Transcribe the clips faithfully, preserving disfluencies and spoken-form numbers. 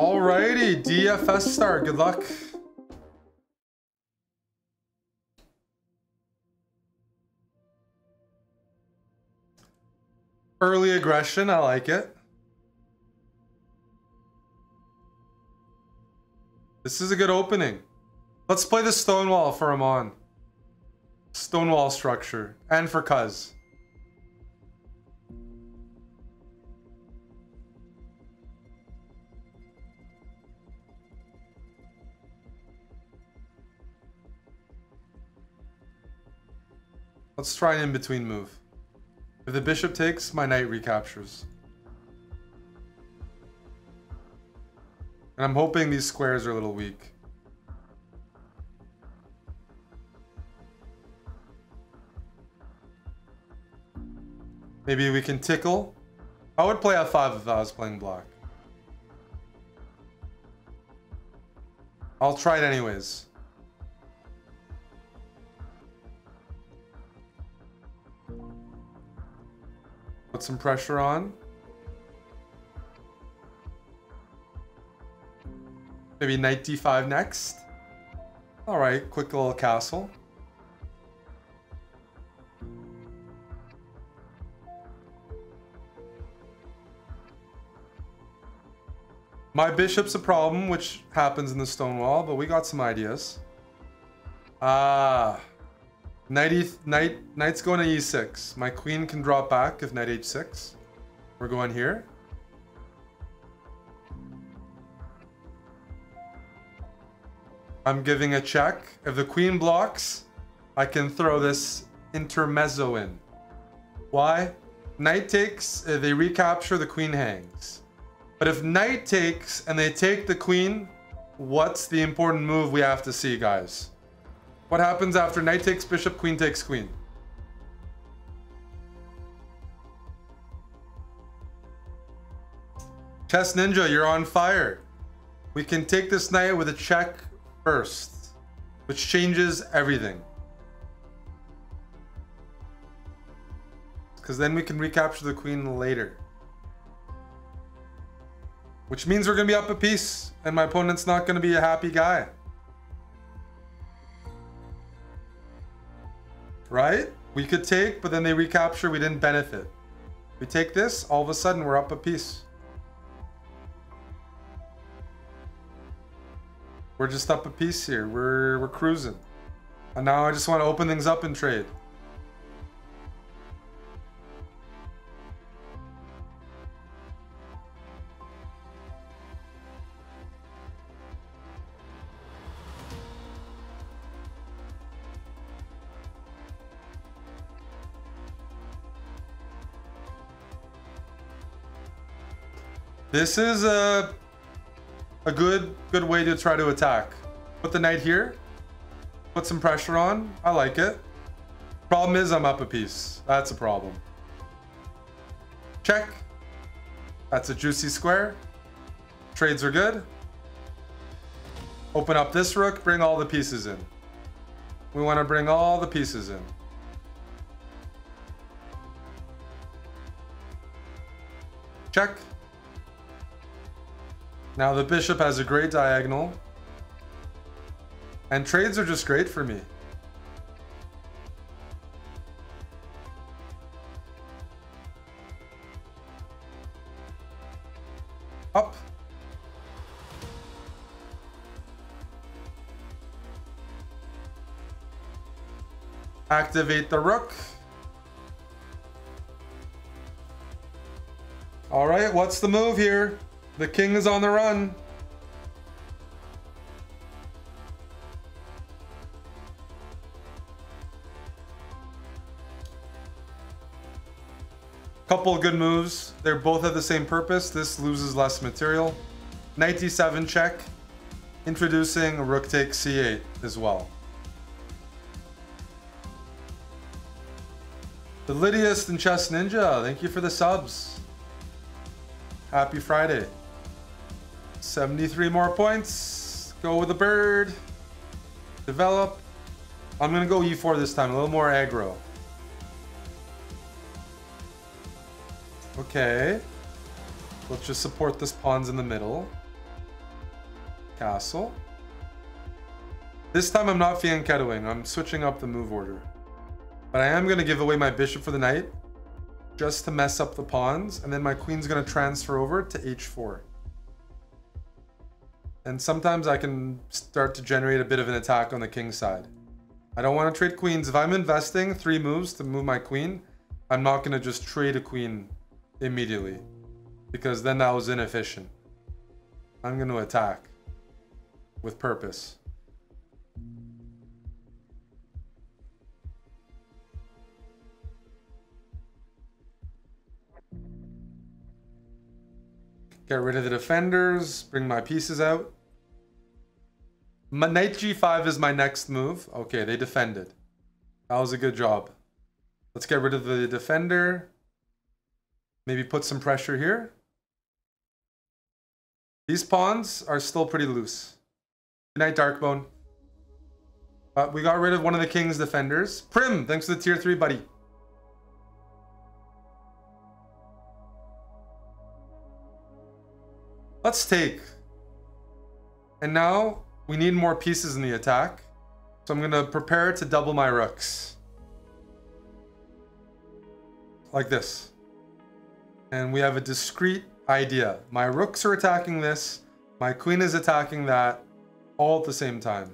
Alrighty, D F S star, good luck. Early aggression, I like it. This is a good opening. Let's play the Stonewall for Aman. Stonewall structure. And for Cuz. Let's try an in-between move. If the bishop takes, my knight recaptures. And I'm hoping these squares are a little weak. Maybe we can tickle. I would play f five if I was playing block. I'll try it anyways. Put some pressure on. Maybe knight d five next. Alright, quick little castle. My bishop's a problem, which happens in the Stonewall, but we got some ideas. Ah. Uh, knight e knight, knight's going to e six. My queen can drop back if knight h six. We're going here. I'm giving a check. If the queen blocks, I can throw this intermezzo in. Why? Knight takes, uh, they recapture, the queen hangs. But if knight takes and they take the queen, what's the important move we have to see, guys? What happens after knight takes bishop, queen takes queen? Chess Ninja, you're on fire. We can take this knight with a check first, which changes everything. Because then we can recapture the queen later. Which means we're going to be up a piece, and my opponent's not going to be a happy guy. Right? We could take, but then they recapture, we didn't benefit. We take this, all of a sudden we're up a piece. We're just up a piece here. We're, we're cruising. And now I just want to open things up and trade. This is a... A good, good way to try to attack. Put the knight here. Put some pressure on. I like it. Problem is I'm up a piece. That's a problem. Check. That's a juicy square. Trades are good. Open up this rook. Bring all the pieces in. We want to bring all the pieces in. Check. Now the bishop has a great diagonal. And trades are just great for me. Up. Activate the rook. All right, what's the move here? The king is on the run. Couple of good moves. They're both at the same purpose. This loses less material. Knight d seven check. Introducing rook takes c eight as well. The Lydiast and Chess Ninja, thank you for the subs. Happy Friday. seventy-three more points. Go with the bird. Develop. I'm going to go e four this time. A little more aggro. Okay. Let's just support this pawns in the middle. castle. This time I'm not fianchettoing. I'm switching up the move order. But I am going to give away my bishop for the knight just to mess up the pawns. And then my queen's going to transfer over to h four. And sometimes I can start to generate a bit of an attack on the king's side. I don't want to trade queens. If I'm investing three moves to move my queen, I'm not going to just trade a queen immediately, because then that was inefficient. I'm going to attack with purpose. Get rid of the defenders, bring my pieces out. My knight g five is my next move. Okay, they defended. That was a good job. Let's get rid of the defender. Maybe put some pressure here. These pawns are still pretty loose. Good night, Darkbone. But we got rid of one of the king's defenders. Prim, thanks for the tier three, buddy. Let's take. And now we need more pieces in the attack. So I'm going to prepare to double my rooks. Like this. And we have a discrete idea. My rooks are attacking this. My queen is attacking that. All at the same time.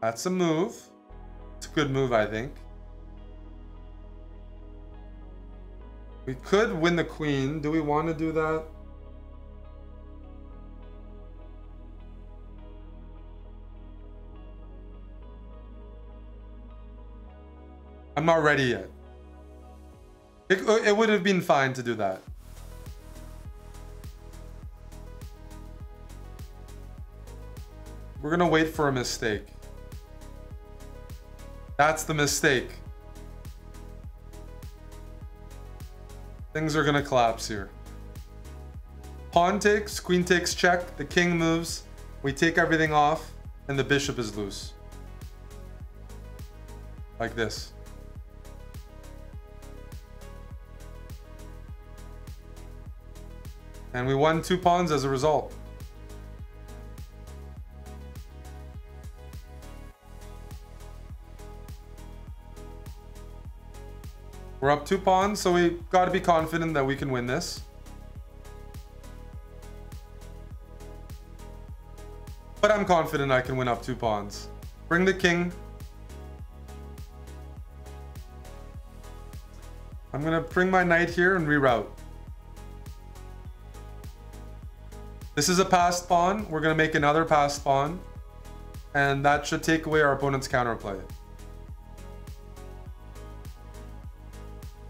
That's a move. It's a good move, I think. We could win the queen. Do we want to do that? I'm not ready yet. It, it would have been fine to do that. We're going to wait for a mistake. That's the mistake. Things are going to collapse here. Pawn takes, queen takes check, the king moves, we take everything off, and the bishop is loose. Like this. And we won two pawns as a result. We're up two pawns, so we got to be confident that we can win this. But I'm confident I can win up two pawns. Bring the king. I'm going to bring my knight here and reroute. This is a passed pawn. We're going to make another passed pawn. And that should take away our opponent's counterplay.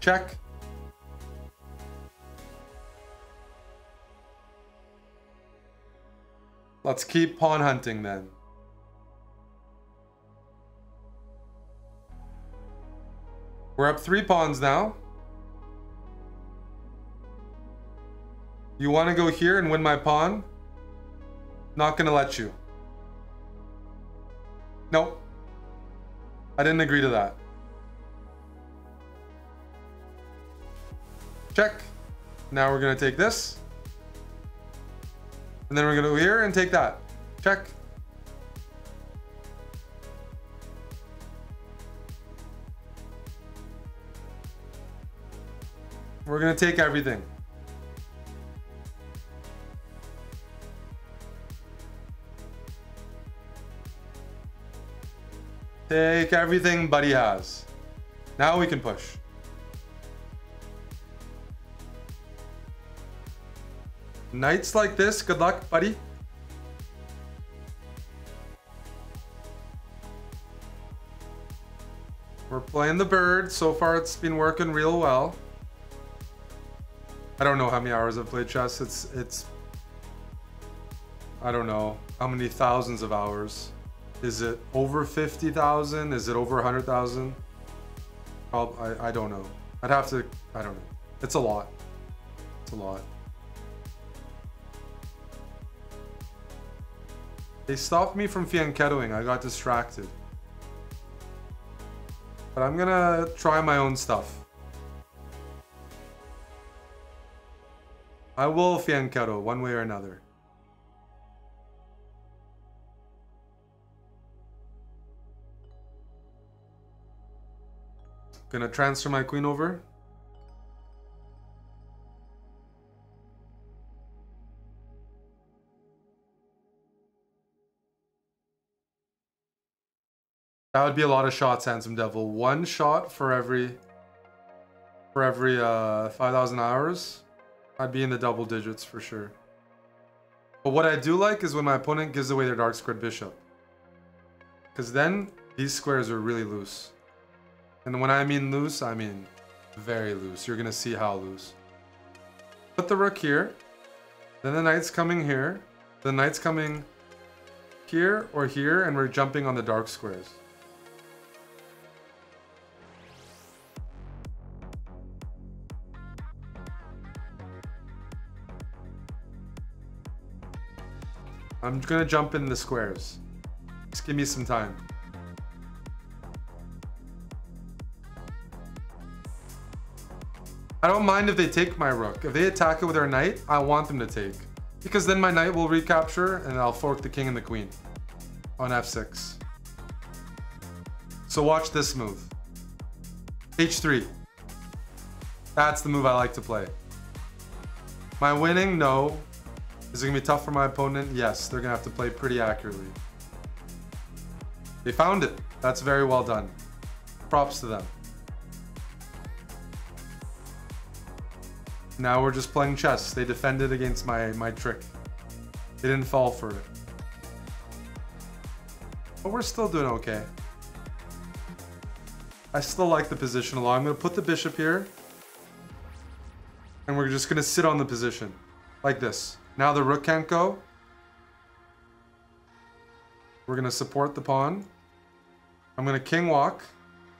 Check. Let's keep pawn hunting then. We're up three pawns now. You want to go here and win my pawn? Not going to let you. Nope. I didn't agree to that. Check. Now we're going to take this. And then we're going to go here and take that. Check. We're going to take everything. Take everything Buddy has. Now we can push. Knights like this, good luck, buddy. We're playing the bird. So far, it's been working real well. I don't know how many hours I've played chess. It's, it's, I don't know how many thousands of hours. Is it over fifty thousand? Is it over one hundred thousand? I, I don't know. I'd have to, I don't know. It's a lot. It's a lot. They stopped me from fianchettoing. I got distracted. But I'm gonna try my own stuff. I will fianchetto one way or another. Gonna transfer my queen over. That would be a lot of shots, Handsome Devil. One shot for every for every uh, five thousand hours. I'd be in the double digits for sure. But what I do like is when my opponent gives away their dark squared bishop. Because then these squares are really loose. And when I mean loose, I mean very loose. You're going to see how loose. Put the rook here. Then the knight's coming here. The knight's coming here or here. And we're jumping on the dark squares. I'm gonna jump in the squares. Just give me some time. I don't mind if they take my rook. If they attack it with their knight, I want them to take. Because then my knight will recapture and I'll fork the king and the queen on f six. So watch this move. h three. That's the move I like to play. Am I winning? No. Is it going to be tough for my opponent? Yes, they're going to have to play pretty accurately. They found it. That's very well done. Props to them. Now we're just playing chess. They defended against my, my trick. They didn't fall for it. But we're still doing okay. I still like the position a lot. I'm going to put the bishop here. And we're just going to sit on the position. Like this. Now the rook can't go. We're going to support the pawn. I'm going to king walk.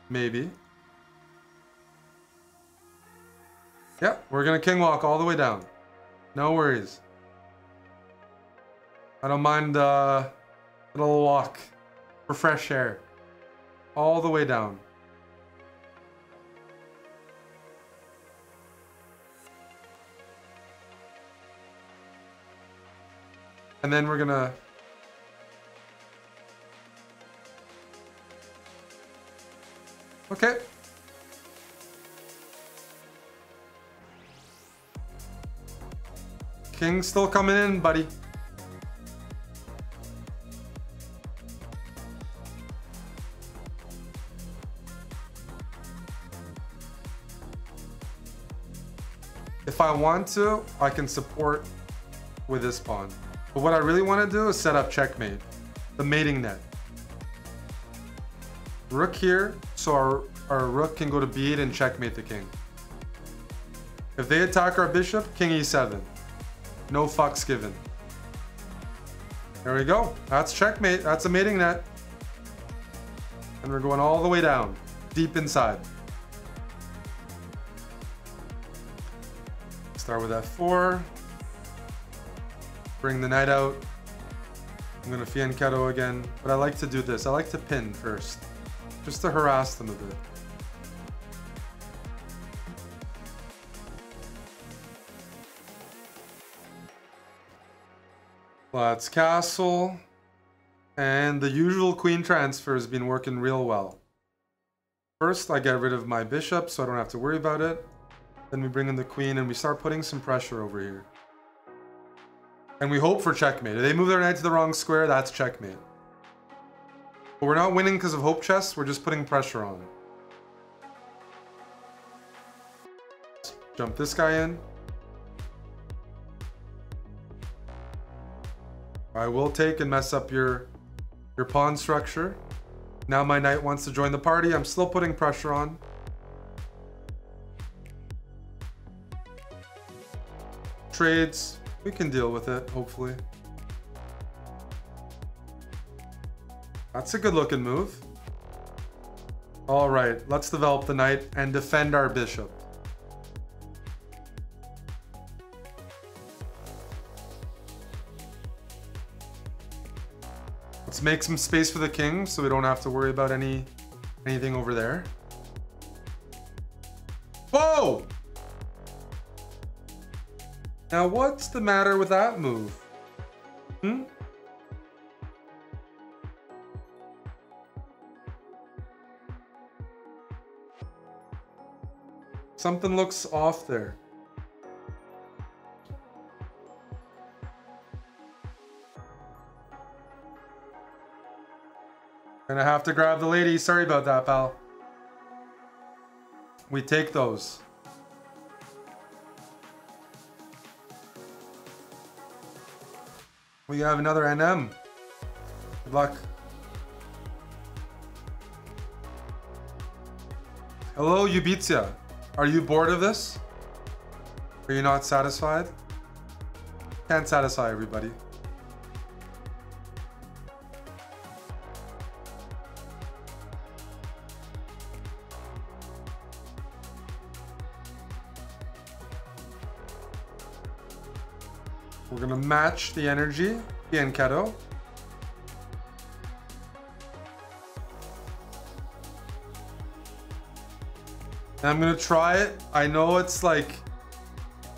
Maybe. Yeah, we're going to king walk all the way down. No worries. I don't mind uh, a little walk for fresh air. All the way down. And then we're gonna okay. King's still coming in, buddy. If I want to, I can support with this pawn. But what I really want to do is set up checkmate. The mating net. Rook here, so our, our rook can go to b eight and checkmate the king. If they attack our bishop, king e seven. No fucks given. There we go. That's checkmate. That's a mating net. And we're going all the way down. Deep inside. Start with f four. Bring the knight out. I'm gonna fianchetto again, but I like to do this. I like to pin first, just to harass them a bit. Let's castle. And the usual queen transfer has been working real well. First, I get rid of my bishop, so I don't have to worry about it. Then we bring in the queen and we start putting some pressure over here. And we hope for checkmate. If they move their knight to the wrong square, that's checkmate. But we're not winning because of hope chess. We're just putting pressure on. Let's jump this guy in. I will take and mess up your, your pawn structure. Now my knight wants to join the party. I'm still putting pressure on. Trades. We can deal with it, hopefully. That's a good looking move. All right, let's develop the knight and defend our bishop. Let's make some space for the king so we don't have to worry about any anything over there. Whoa! Now what's the matter with that move? Hmm? Something looks off there. Gonna have to grab the lady. Sorry about that, pal. We take those. We have another N M. Good luck. Hello, Yubitsia. Are you bored of this? Are you not satisfied? Can't satisfy everybody. We're gonna match the energy, the Enketo. And I'm gonna try it. I know it's like,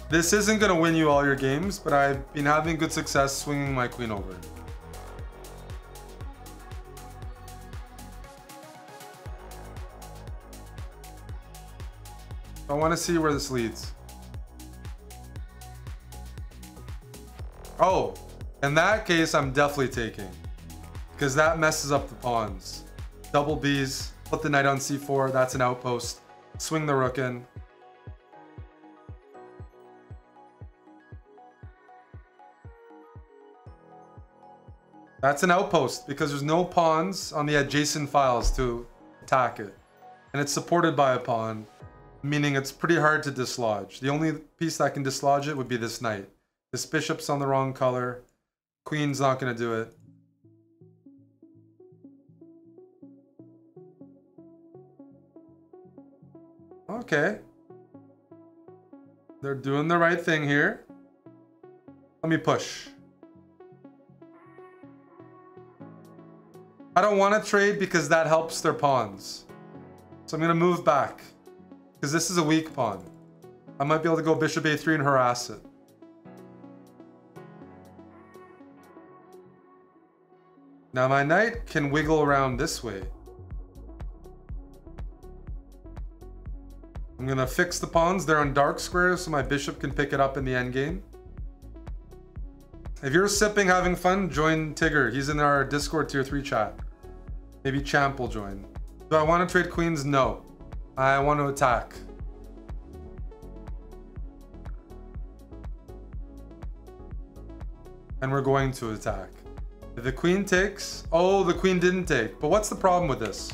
this isn't gonna win you all your games, but I've been having good success swinging my queen over. I wanna see where this leads. Oh, in that case, I'm definitely taking, because that messes up the pawns. Double B's, put the knight on C four, that's an outpost. Swing the rook in. That's an outpost because there's no pawns on the adjacent files to attack it. And it's supported by a pawn, meaning it's pretty hard to dislodge. The only piece that can dislodge it would be this knight. This bishop's on the wrong color. Queen's not going to do it. Okay. They're doing the right thing here. Let me push. I don't want to trade because that helps their pawns. So I'm going to move back. Because this is a weak pawn. I might be able to go bishop a three and harass it. Now my knight can wiggle around this way. I'm gonna fix the pawns. They're on dark squares, so my bishop can pick it up in the endgame. If you're sipping, having fun, join Tigger. He's in our Discord tier three chat. Maybe Champ will join. Do I want to trade queens? No. I want to attack. And we're going to attack. If the queen takes... Oh, the queen didn't take. But what's the problem with this?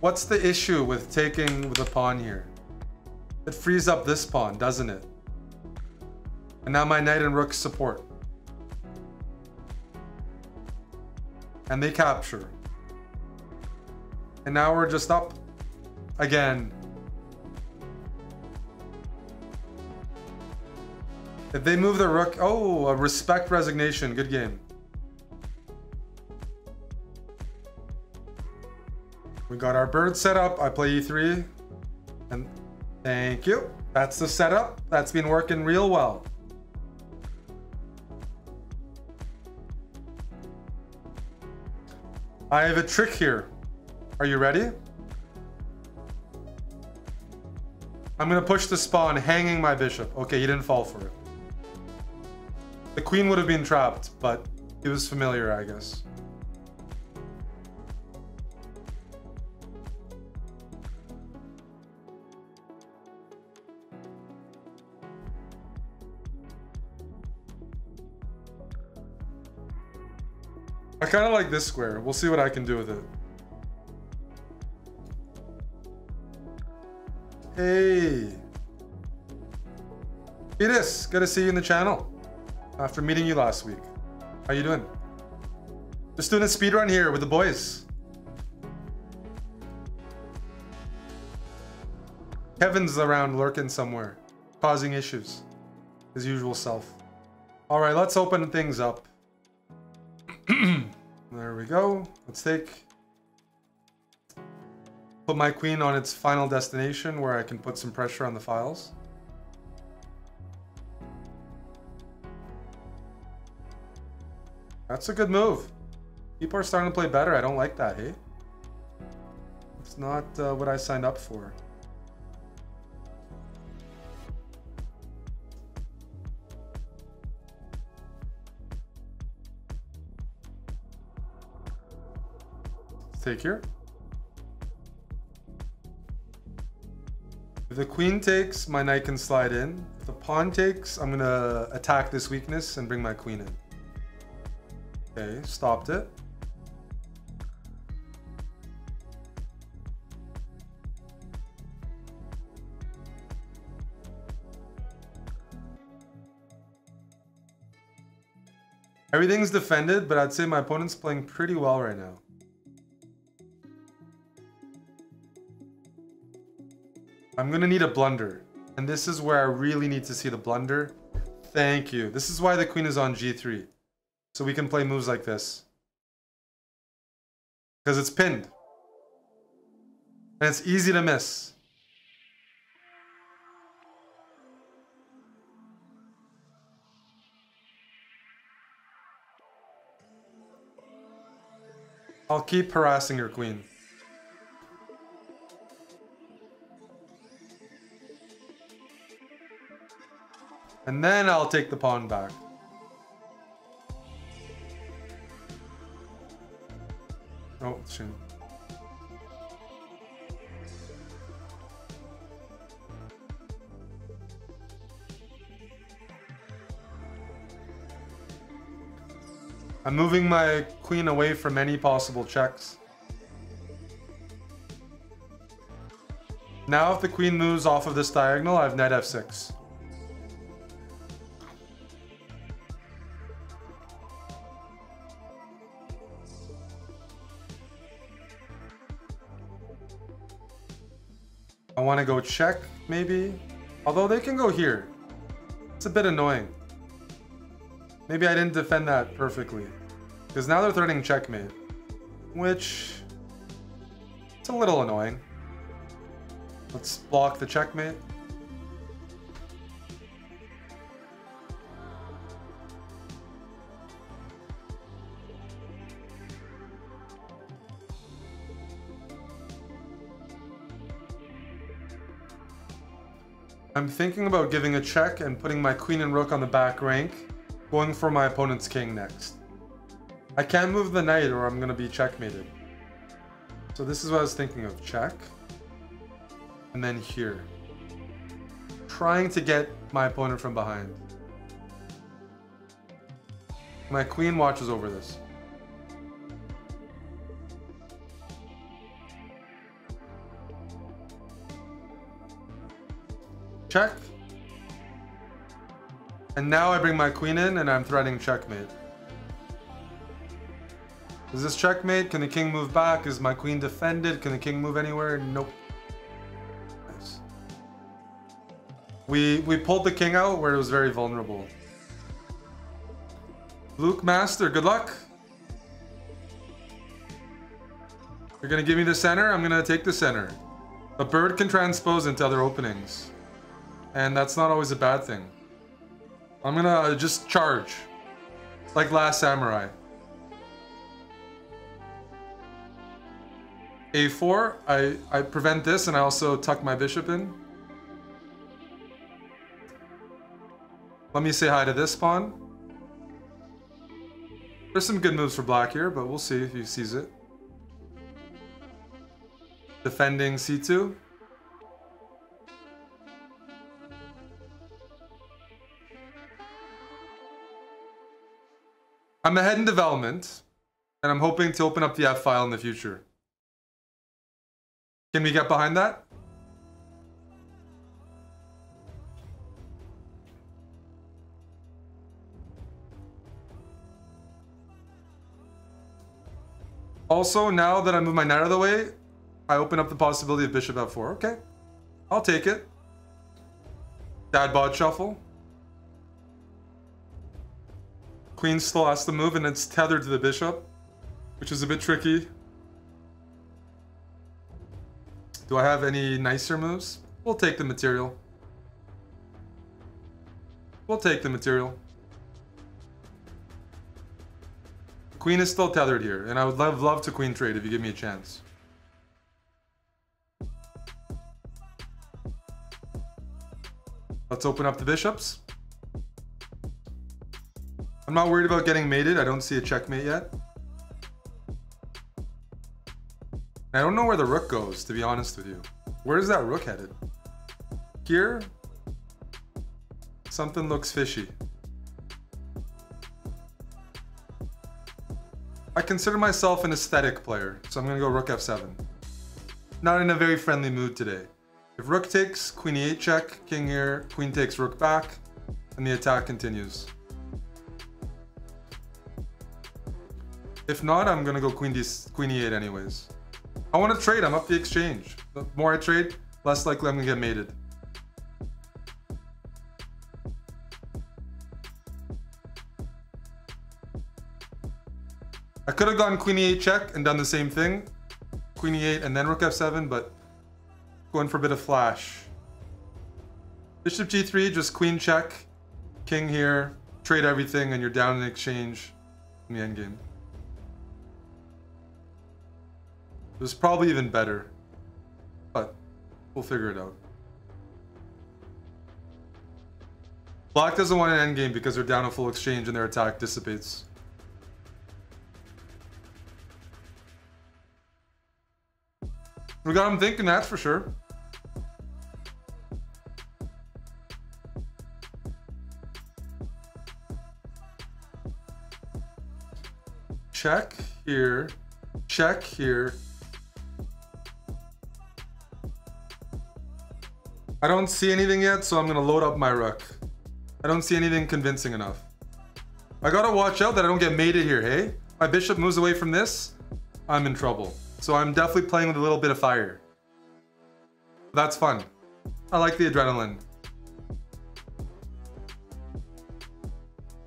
What's the issue with taking with a pawn here? It frees up this pawn, doesn't it? And now my knight and rook support. And they capture. And now we're just up again. If they move the rook... Oh, a respect resignation. Good game. We got our bird set up. I play e three. And thank you. That's the setup. That's been working real well. I have a trick here. Are you ready? I'm going to push the pawn, hanging my bishop. Okay, he didn't fall for it. The queen would have been trapped, but he was familiar, I guess. I kind of like this square. We'll see what I can do with it. Hey. Edis, good to see you in the channel. After meeting you last week. How you doing? Just doing a speed run here with the boys. Kevin's around lurking somewhere, causing issues. His usual self. All right, let's open things up. There we go. Let's take... Put my queen on its final destination where I can put some pressure on the files. That's a good move. People are starting to play better. I don't like that, hey? It's not uh, what I signed up for. Let's take here. If the queen takes, my knight can slide in. If the pawn takes, I'm gonna attack this weakness and bring my queen in. Okay, stopped it. Everything's defended, but I'd say my opponent's playing pretty well right now. I'm gonna need a blunder, and this is where I really need to see the blunder. Thank you. This is why the queen is on G three, so we can play moves like this. Because it's pinned. And it's easy to miss. I'll keep harassing your queen. And then I'll take the pawn back. Oh, shoot. I'm moving my queen away from any possible checks. Now if the queen moves off of this diagonal, I have knight f six. I want to go check, maybe. Although they can go here. It's a bit annoying. Maybe I didn't defend that perfectly. Because now they're threatening checkmate. Which... it's a little annoying. Let's block the checkmate. I'm thinking about giving a check and putting my queen and rook on the back rank, going for my opponent's king next. I can't move the knight or I'm going to be checkmated. So this is what I was thinking of. Check. And then here. Trying to get my opponent from behind. My queen watches over this. Check. And now I bring my queen in and I'm threatening checkmate. Is this checkmate? Can the king move back? Is my queen defended? Can the king move anywhere? Nope. Nice. We we pulled the king out where it was very vulnerable. Luke Master, good luck. You're gonna give me the center, I'm gonna take the center. A bird can transpose into other openings. And that's not always a bad thing. I'm gonna just charge. Like Last Samurai. a four, I, I prevent this and I also tuck my bishop in. Let me say hi to this pawn. There's some good moves for black here, but we'll see if he sees it. Defending c two. I'm ahead in development, and I'm hoping to open up the F file in the future. Can we get behind that? Also, now that I move my knight out of the way, I open up the possibility of bishop f four. Okay, I'll take it. Dad bod shuffle. Queen still has to move and it's tethered to the bishop, which is a bit tricky. Do I have any nicer moves? We'll take the material. We'll take the material. Queen is still tethered here, and I would love, love to queen trade if you give me a chance. Let's open up the bishops. I'm not worried about getting mated. I don't see a checkmate yet. I don't know where the rook goes, to be honest with you. Where is that rook headed? Here? Something looks fishy. I consider myself an aesthetic player, so I'm gonna go rook f seven. Not in a very friendly mood today. If rook takes, queen e eight check, king here, queen takes rook back, and the attack continues. If not, I'm gonna go queen, D, queen e eight anyways. I wanna trade, I'm up the exchange. The more I trade, less likely I'm gonna get mated. I could have gotten queen e eight check and done the same thing. Queen e eight and then rook f seven, but going for a bit of flash. Bishop g three, just queen check, king here, trade everything, and you're down in exchange in the endgame. It was probably even better, but we'll figure it out. Black doesn't want an endgame because they're down a full exchange and their attack dissipates. We got him thinking, that's for sure. Check here. Check here. I don't see anything yet, so I'm going to load up my rook. I don't see anything convincing enough. I got to watch out that I don't get mated here, hey? My bishop moves away from this, I'm in trouble. So I'm definitely playing with a little bit of fire. That's fun. I like the adrenaline.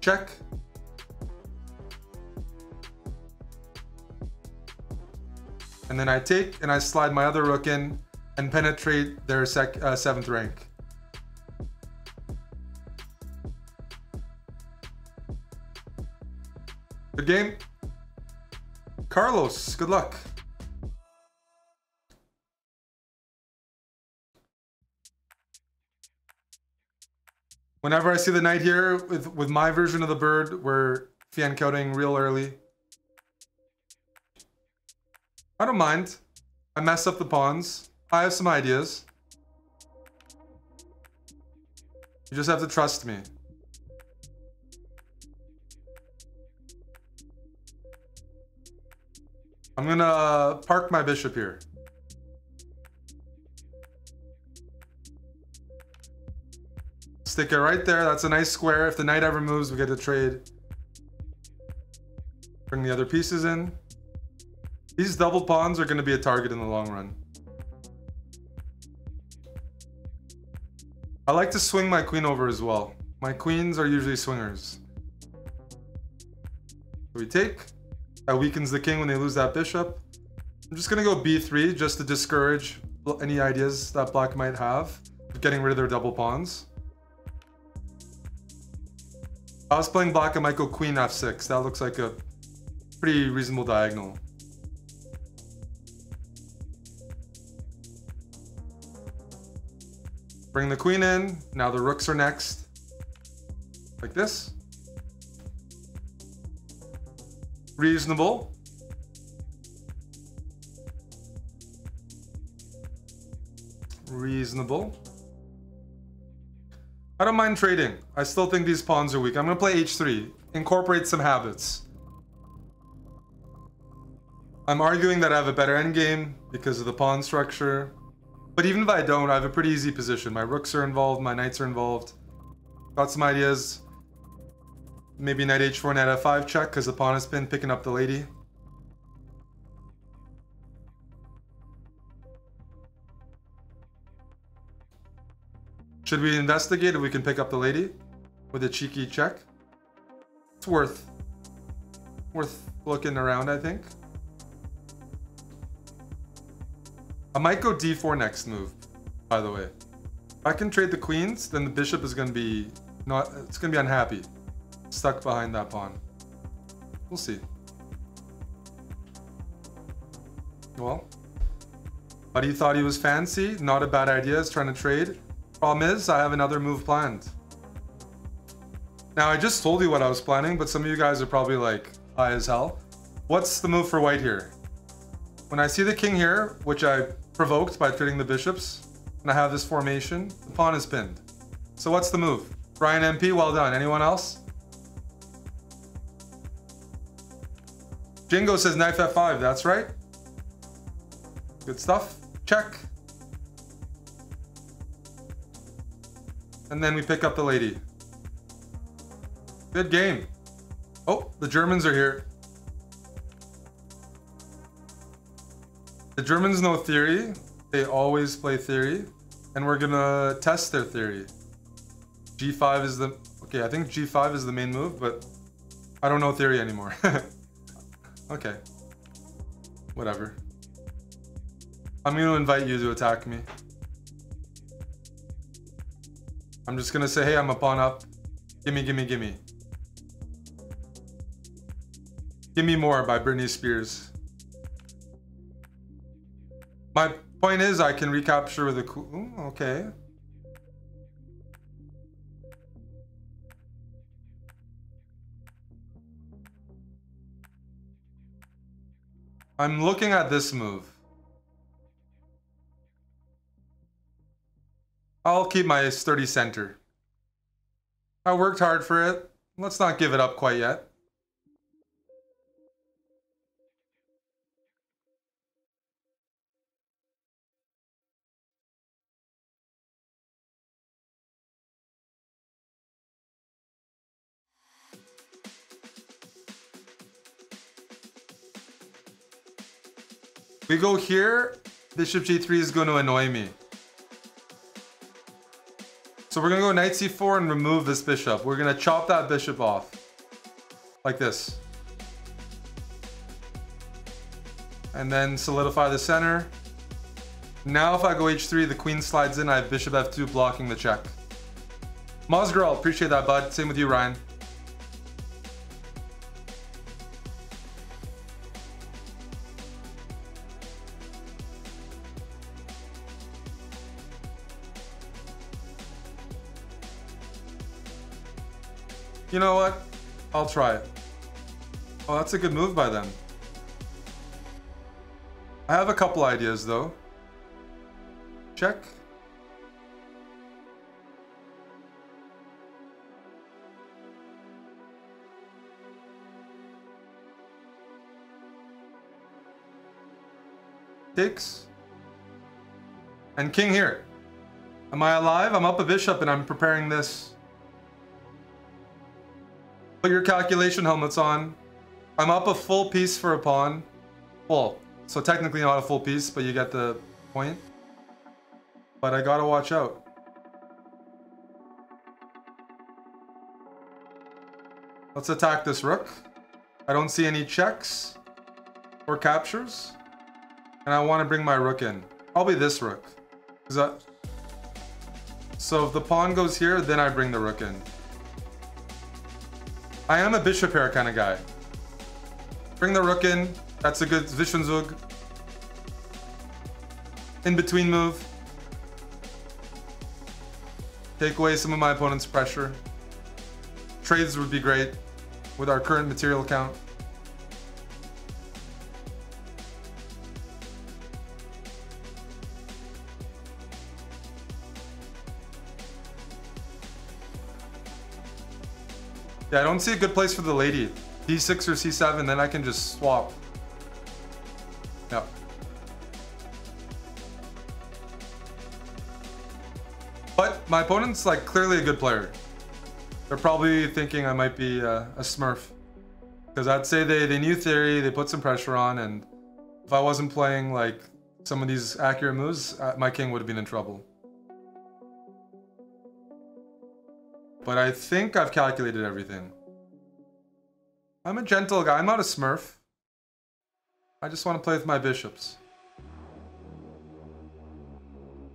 Check. And then I take and I slide my other rook in and penetrate their sec uh, seventh rank. Good game. Carlos, good luck. Whenever I see the knight here with, with my version of the bird, we're fiancouting real early. I don't mind. I mess up the pawns. I have some ideas. You just have to trust me. I'm gonna park my bishop here. Stick it right there. That's a nice square. If the knight ever moves, we get to trade. Bring the other pieces in. These double pawns are going to be a target in the long run. I like to swing my queen over as well. My queens are usually swingers. We take. That weakens the king when they lose that bishop. I'm just going to go b three just to discourage any ideas that black might have of getting rid of their double pawns. If I was playing black, I might go queen f six. That looks like a pretty reasonable diagonal. Bring the queen in. Now the rooks are next. Like this. Reasonable. Reasonable. I don't mind trading. I still think these pawns are weak. I'm going to play h three. Incorporate some habits. I'm arguing that I have a better endgame because of the pawn structure. But even if I don't, I have a pretty easy position. My rooks are involved. My knights are involved. Got some ideas. Maybe knight h four, knight f five check because the pawn has been picking up the lady. Should we investigate if we can pick up the lady with a cheeky check? It's worth, worth looking around, I think. I might go d four next move, by the way. If I can trade the queens, then the bishop is going to be not, it's going to be unhappy. Stuck behind that pawn. We'll see. Well, but he thought he was fancy. Not a bad idea. Is trying to trade. Problem is, I have another move planned. Now, I just told you what I was planning, but some of you guys are probably like, high as hell. What's the move for white here? When I see the king here, which I provoked by trading the bishops, and I have this formation, the pawn is pinned. So what's the move? Brian M P, well done. Anyone else? Jingo says knife F five, that's right. Good stuff. Check. And then we pick up the lady. Good game. Oh, the Germans are here. The Germans know theory. They always play theory. And we're gonna test their theory. G five is the... Okay, I think G five is the main move, but I don't know theory anymore. Okay. Whatever. I'm going to invite you to attack me. I'm just going to say, hey, I'm a pawn up. Gimme, gimme, gimme. Gimme More by Britney Spears. My point is I can recapture with a coup. Okay. I'm looking at this move. I'll keep my sturdy center. I worked hard for it. Let's not give it up quite yet. We go here, bishop G three is going to annoy me. So we're going to go knight C four and remove this bishop. We're going to chop that bishop off. Like this. And then solidify the center. Now if I go H three, the queen slides in. I have bishop F two blocking the check. Mozgirl, appreciate that, bud. Same with you, Ryan. You know what? I'll try it. Oh, that's a good move by them. I have a couple ideas though. Check. Takes. And king here. Am I alive? I'm up a bishop and I'm preparing this. Put your calculation helmets on. I'm up a full piece for a pawn. Well, so technically not a full piece, but you get the point. But I gotta watch out. Let's attack this rook. I don't see any checks or captures. And I want to bring my rook in. Probably this rook. Is that... So if the pawn goes here, then I bring the rook in. I am a bishop pair kind of guy. Bring the rook in. That's a good Zwischenzug. In between move. Take away some of my opponent's pressure. Trades would be great with our current material count. Yeah, I don't see a good place for the lady. D six or C seven, then I can just swap. Yep. But my opponent's like clearly a good player. They're probably thinking I might be uh, a smurf. Because I'd say they, they knew theory, they put some pressure on, and if I wasn't playing like some of these accurate moves, uh, my king would have been in trouble. But I think I've calculated everything. I'm a gentle guy. I'm not a smurf. I just want to play with my bishops.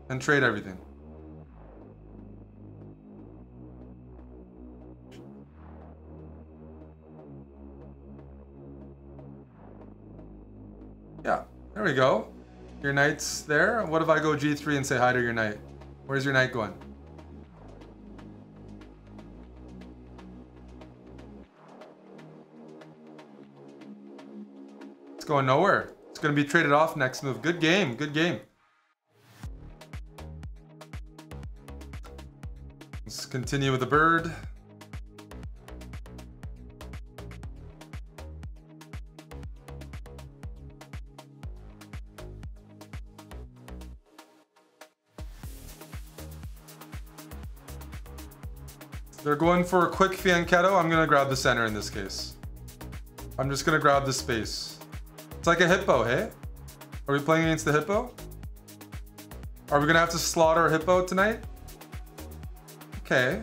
And trade everything. Yeah, There we go. Your knight's there. What if I go G three and say hi to your knight? Where's your knight going? It's going nowhere. It's going to be traded off next move. Good game. Good game. Let's continue with the bird. They're going for a quick fianchetto. I'm going to grab the center in this case. I'm just going to grab the space. It's like a hippo, hey? Are we playing against the hippo? Are we going to have to slaughter a hippo tonight? Okay.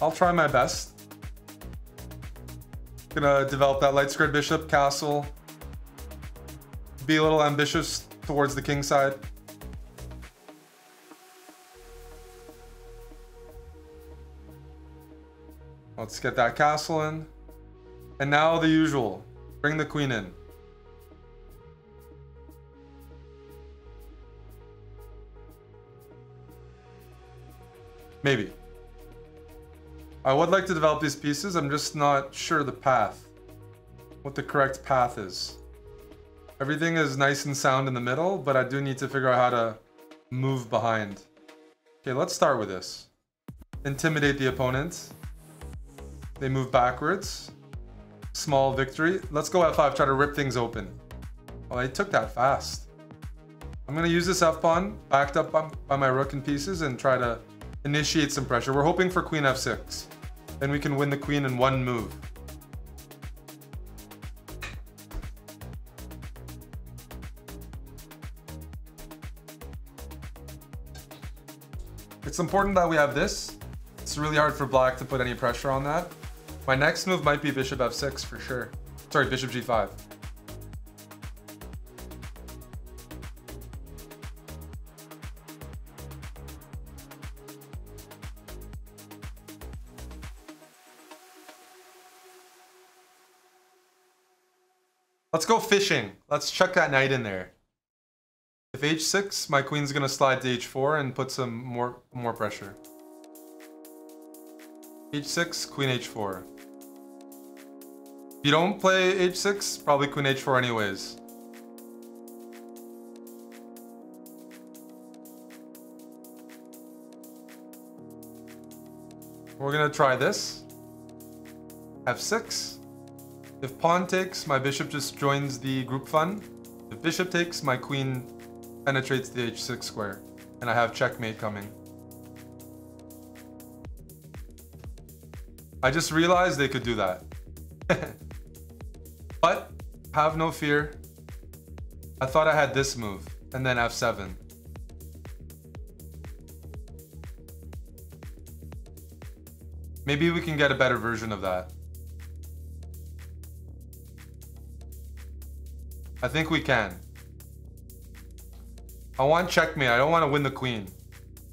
I'll try my best. Going to develop that light squared bishop, castle. Be a little ambitious towards the king side. Let's get that castle in. And now the usual. Bring the queen in. Maybe. I would like to develop these pieces. I'm just not sure the path. What the correct path is. Everything is nice and sound in the middle, but I do need to figure out how to move behind. Okay, let's start with this. Intimidate the opponent. They move backwards. Small victory. Let's go F five, try to rip things open. Oh, I took that fast. I'm going to use this F-pawn, backed up by my rook in pieces, and try to initiate some pressure. We're hoping for queen F six. Then we can win the queen in one move. It's important that we have this. It's really hard for black to put any pressure on that. My next move might be bishop F six for sure. Sorry, bishop G five. Let's go fishing. Let's chuck that knight in there. If H six, my queen's gonna slide to H four and put some more more pressure. H six, queen H four. If you don't play H six, probably queen H four anyways. We're gonna try this. F six. If pawn takes, my bishop just joins the group fun. If bishop takes, my queen penetrates the H six square. And I have checkmate coming. I just realized they could do that. But have no fear. I thought I had this move and then F seven. Maybe we can get a better version of that. I think we can. I want checkmate. I don't want to win the queen.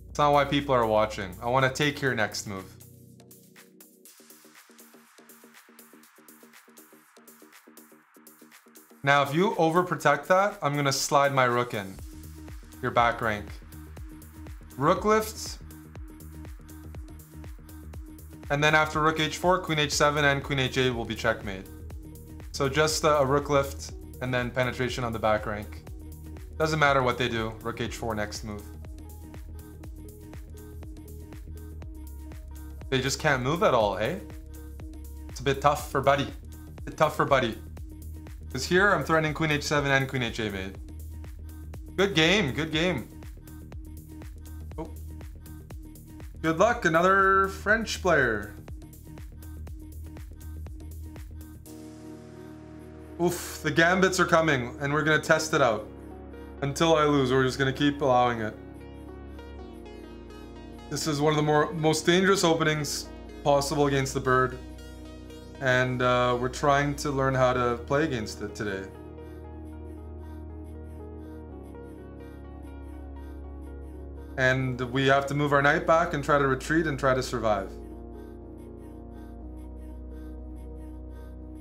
That's not why people are watching. I want to take your next move. Now, if you overprotect that, I'm going to slide my rook in. Your back rank. Rook lifts. And then after rook H four, queen H seven and queen H eight will be checkmate. So just a, a rook lift and then penetration on the back rank. Doesn't matter what they do. Rook H four next move. They just can't move at all, eh? It's a bit tough for buddy. A bit tough for buddy. Because here I'm threatening queen H seven and queen H eight mate. Good game, good game. Oh. Good luck, another French player. Oof, the gambits are coming and we're gonna test it out. Until I lose, we're just gonna keep allowing it. This is one of the more most dangerous openings possible against the bird. And uh, we're trying to learn how to play against it today. And we have to move our knight back and try to retreat and try to survive.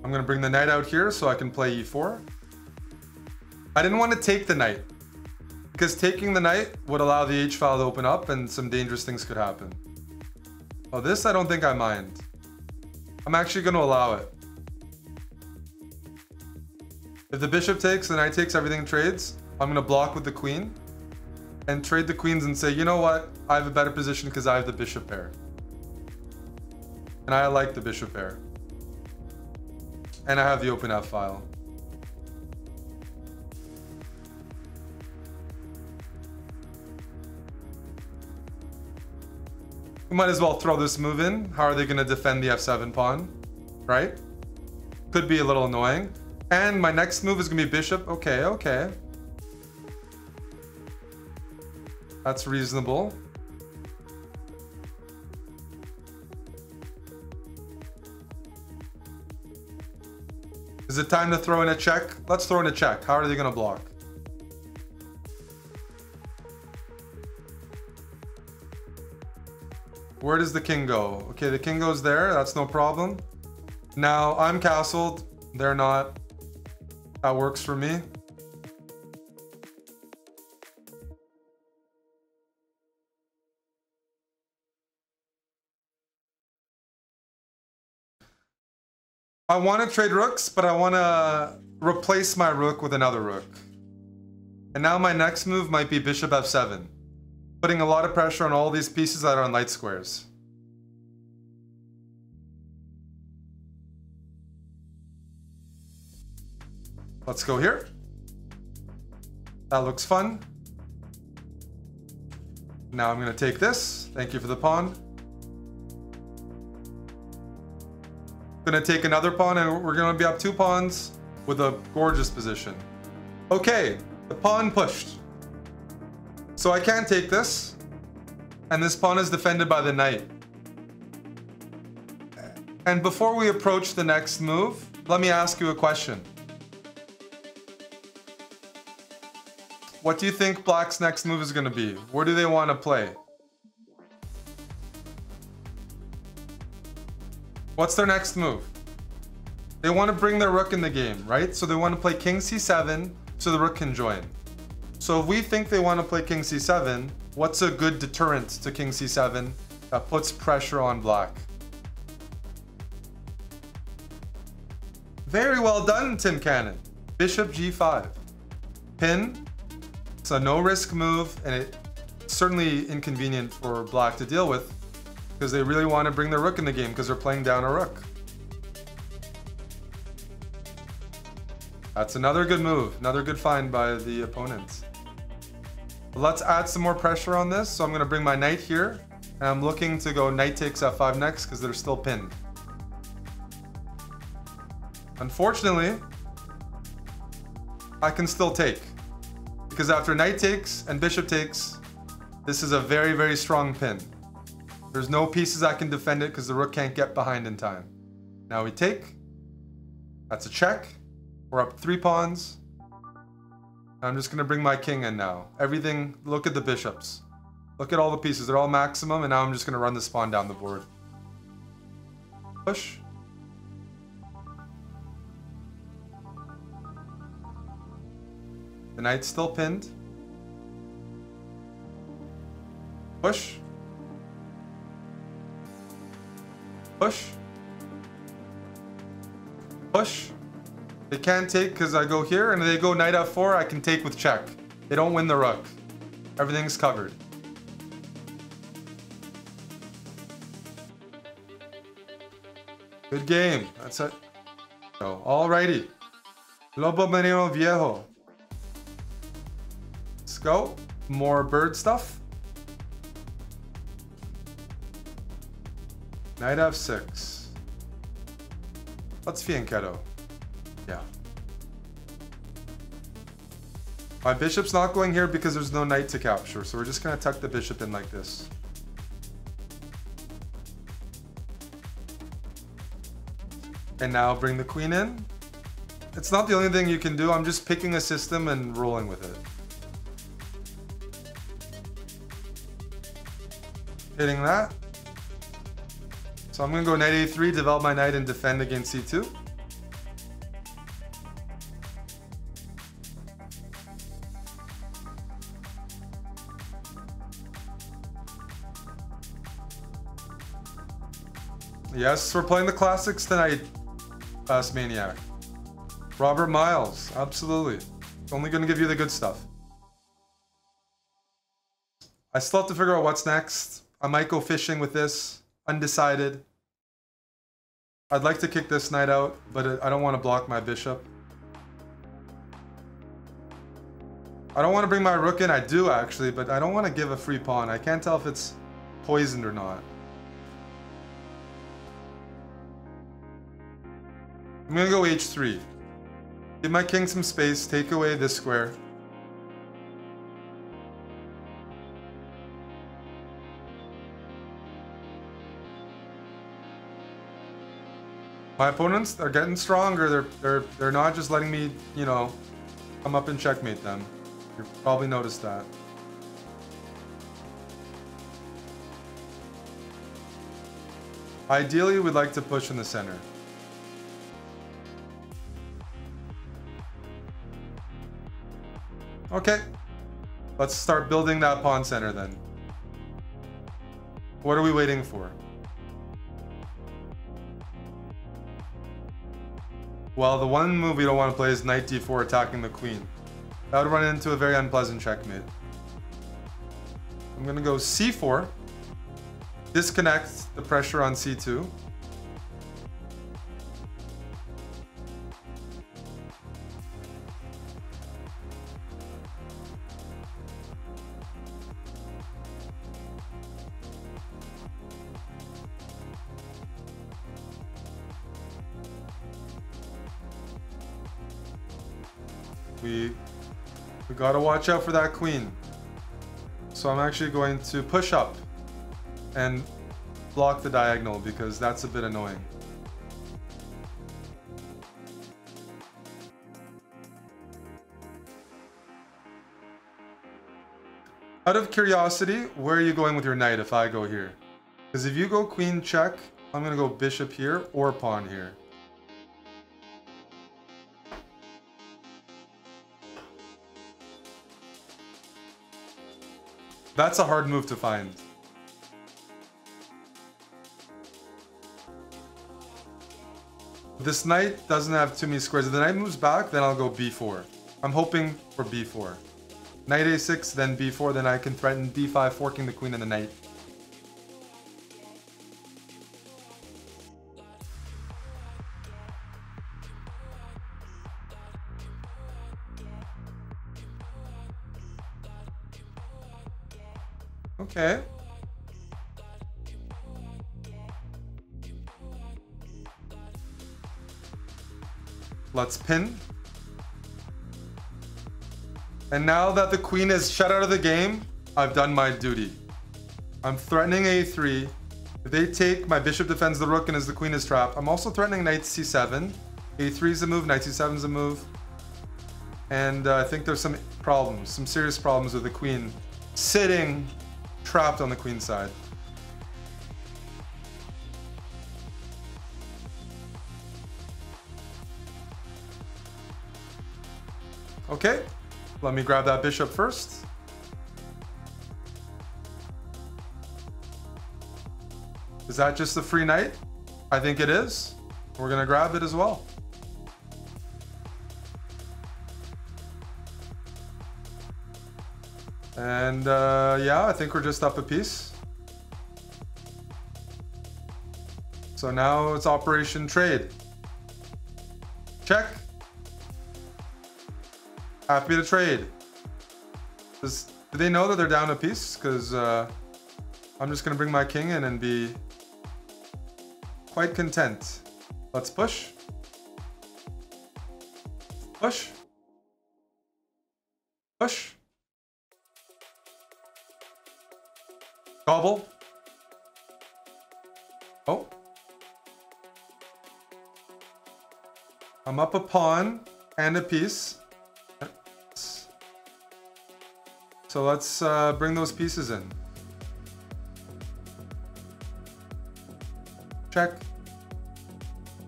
I'm going to bring the knight out here so I can play E four. I didn't want to take the knight, because taking the knight would allow the H file to open up and some dangerous things could happen. Oh, this I don't think I mind. I'm actually going to allow it. If the bishop takes, the knight takes, everything trades, I'm going to block with the queen and trade the queens and say, you know what? I have a better position because I have the bishop pair. And I like the bishop pair. And I have the open F file. We might as well throw this move in. How are they going to defend the F seven pawn? Right? Could be a little annoying. And my next move is going to be bishop. Okay, okay. That's reasonable. Is it time to throw in a check? Let's throw in a check. How are they going to block? Where does the king go? Okay, the king goes there. That's no problem. Now I'm castled. They're not. That works for me. I want to trade rooks, but I want to replace my rook with another rook. And now my next move might be bishop F seven. Putting a lot of pressure on all these pieces that are on light squares. Let's go here. That looks fun. Now I'm going to take this. Thank you for the pawn. Gonna take another pawn and we're gonna be up two pawns with a gorgeous position. Okay, the pawn pushed. So I can take this, and this pawn is defended by the knight. And before we approach the next move, let me ask you a question. What do you think black's next move is gonna be? Where do they wanna play? What's their next move? They want to bring their rook in the game, right? So they want to play king c seven so the rook can join. So if we think they want to play king c seven, what's a good deterrent to king c seven that puts pressure on black? Very well done, Tim Cannon. Bishop g five. Pin. It's a no-risk move, and it's certainly inconvenient for black to deal with, because they really want to bring their rook in the game because they're playing down a rook. That's another good move, another good find by the opponents. But let's add some more pressure on this. So I'm going to bring my knight here, and I'm looking to go knight takes f five next because they're still pinned. Unfortunately, I can still take, because after knight takes and bishop takes, this is a very, very strong pin. There's no pieces I can defend it because the rook can't get behind in time. Now we take. That's a check. We're up three pawns. I'm just going to bring my king in now. Everything, look at the bishops. Look at all the pieces. They're all maximum, and now I'm just going to run this pawn down the board. Push. The knight's still pinned. Push. Push. Push. They can't take because I go here, and they go knight f four, I can take with check. They don't win the rook. Everything's covered. Good game. That's it. So, alrighty. Lobo Marino Viejo. Let's go. More bird stuff. Knight f six. Let's fianchetto. Yeah. My bishop's not going here because there's no knight to capture, so we're just going to tuck the bishop in like this. And now bring the queen in. It's not the only thing you can do. I'm just picking a system and rolling with it. Hitting that. So I'm going to go knight a three, develop my knight, and defend against c two. Yes, we're playing the classics tonight, Bass Maniac. Robert Miles, absolutely. Only gonna give you the good stuff. I still have to figure out what's next. I might go fishing with this. Undecided. I'd like to kick this knight out, but I don't want to block my bishop. I don't want to bring my rook in. I do, actually, but I don't want to give a free pawn. I can't tell if it's poisoned or not. I'm going to go h three. Give my king some space. Take away this square. My opponents are getting stronger. They're, they're, they're not just letting me, you know, come up and checkmate them. You've probably noticed that. Ideally, we'd like to push in the center. Okay. Let's start building that pawn center then. What are we waiting for? Well, the one move we don't want to play is knight d four attacking the queen. That would run into a very unpleasant checkmate. I'm going to go c four. Disconnect the pressure on c two. We, we gotta watch out for that queen. So I'm actually going to push up and block the diagonal because that's a bit annoying. Out of curiosity, where are you going with your knight if I go here? Because if you go queen check, I'm gonna go bishop here or pawn here. That's a hard move to find. This knight doesn't have too many squares. If the knight moves back, then I'll go b four. I'm hoping for b four. Knight a six, then b four, then I can threaten d five, forking the queen and the knight. Okay. Let's pin. And now that the queen is shut out of the game, I've done my duty. I'm threatening a three. If they take, my bishop defends the rook, and as the queen is trapped, I'm also threatening knight c seven. a three is a move, knight c seven is a move. And uh, I think there's some problems, some serious problems with the queen sitting trapped on the queen side. Okay, let me grab that bishop first. Is that just a free knight? I think it is. We're gonna grab it as well. And uh, yeah, I think we're just up a piece. So now it's Operation Trade. Check. Happy to trade. Does, do they know that they're down a piece? Because uh, I'm just going to bring my king in and be quite content. Let's push. Push. Push. Gobble. Oh. I'm up a pawn and a piece. So let's uh, bring those pieces in. Check.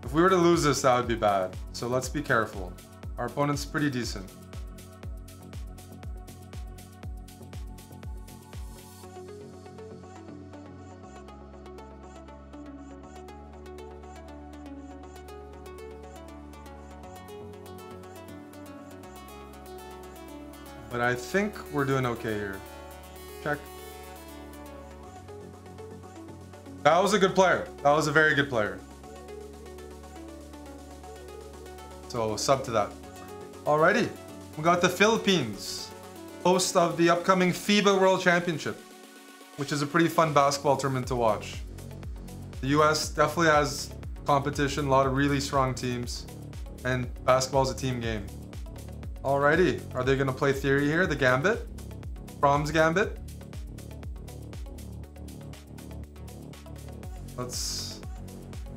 If we were to lose this, that would be bad. So let's be careful. Our opponent's pretty decent. But I think we're doing okay here. Check. That was a good player. That was a very good player. So sub to that. Alrighty. We got the Philippines, host of the upcoming FIBA World Championship, which is a pretty fun basketball tournament to watch. The U S definitely has competition, a lot of really strong teams, and basketball's a team game. Alrighty, are they gonna play theory here? The Gambit? Prom's Gambit? Let's,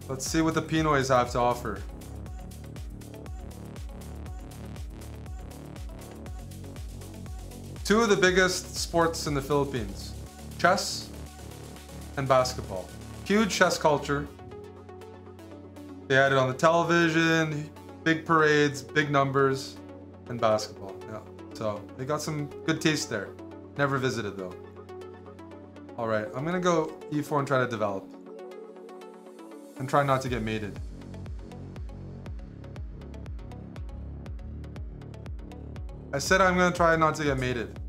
let's see what the Pinoys have to offer. Two of the biggest sports in the Philippines, chess and basketball. Huge chess culture. They had it on the television, big parades, big numbers, and basketball. Yeah. So they got some good taste there. Never visited though. All right, I'm gonna go e four and try to develop. And try not to get mated. I said I'm gonna try not to get mated.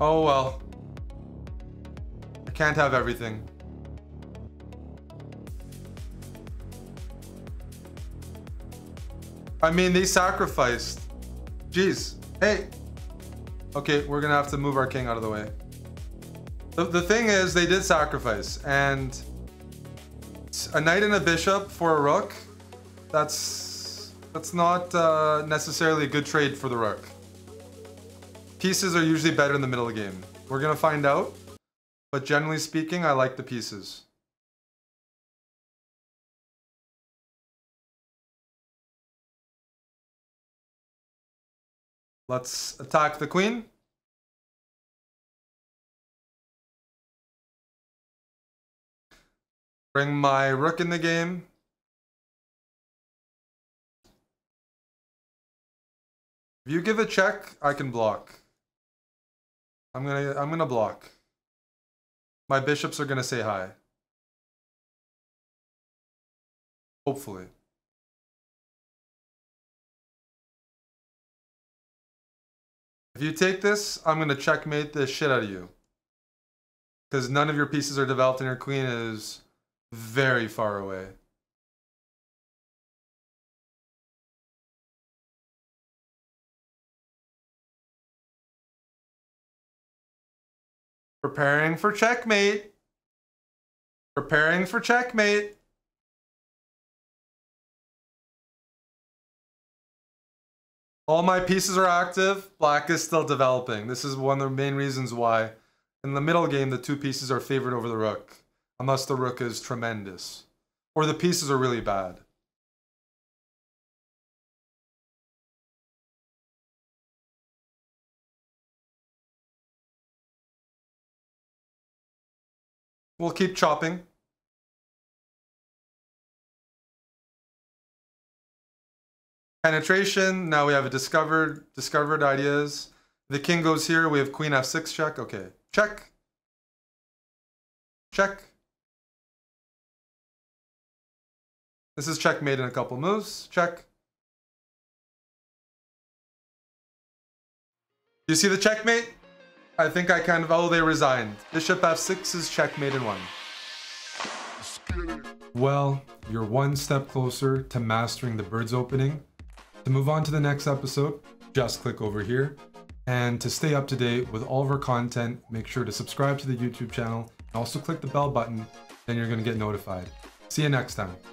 Oh well. I can't have everything. I mean, they sacrificed. Jeez. Hey. Okay, we're gonna have to move our king out of the way. The, the thing is, they did sacrifice, and a knight and a bishop for a rook, that's, that's not uh, necessarily a good trade for the rook. Pieces are usually better in the middle of the game. We're gonna find out, but generally speaking, I like the pieces. Let's attack the queen. Bring my rook in the game. If you give a check, I can block. I'm gonna I'm gonna block. My bishops are gonna say hi. Hopefully. If you take this, I'm gonna checkmate the shit out of you. Because none of your pieces are developed and your queen is very far away. Preparing for checkmate. Preparing for checkmate. All my pieces are active. Black is still developing. This is one of the main reasons why in the middle game the two pieces are favored over the rook. Unless the rook is tremendous. Or the pieces are really bad. We'll keep chopping. Penetration. Now we have a discovered, discovered ideas. The king goes here. We have queen f six check. Okay. Check. Check. This is checkmate in a couple moves. Check. You see the checkmate? I think I kind of... Oh, they resigned. Bishop f six is checkmate in one. Well, you're one step closer to mastering the Bird's opening. To move on to the next episode, just click over here. And to stay up to date with all of our content, make sure to subscribe to the YouTube channel. And also click the bell button. Then you're going to get notified. See you next time.